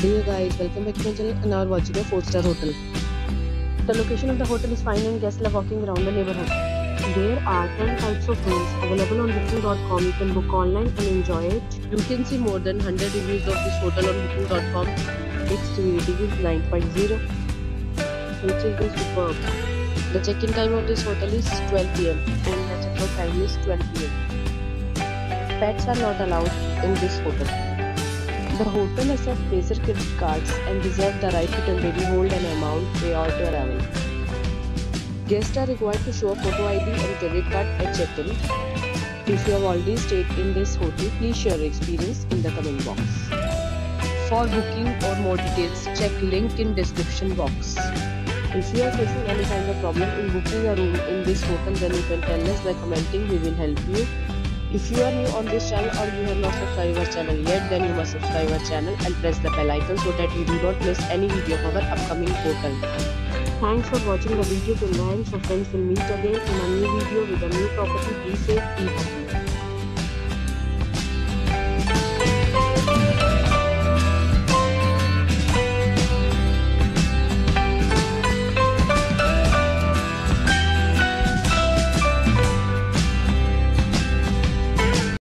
Dear guys, welcome back to my channel and now we are watching a 4-star hotel. The location of the hotel is fine and guests love walking around the neighborhood. There are 10 types of rooms available on booking.com. You can book online and enjoy it. You can see more than 100 reviews of this hotel on booking.com. Its rating is 9.0, which is superb. The check-in time of this hotel is 12 PM and the check-out time is 12 PM. Pets are not allowed in this hotel. The hotel accepts major credit cards and reserves the right to temporarily hold an amount prior to arrival. Guests are required to show a photo ID and credit card at check-in. If you have already stayed in this hotel, please share your experience in the comment box. For booking or more details, check link in description box. If you are facing any kind of problem in booking a room in this hotel, then you can tell us by commenting, we will help you. If you are new on this channel or you have not subscribed our channel yet, then you must subscribe our channel and press the bell icon so that you do not miss any video of our upcoming portal. Thanks for watching the video till now. So friends, will meet again in a new video with a new property. Be safe, be happy.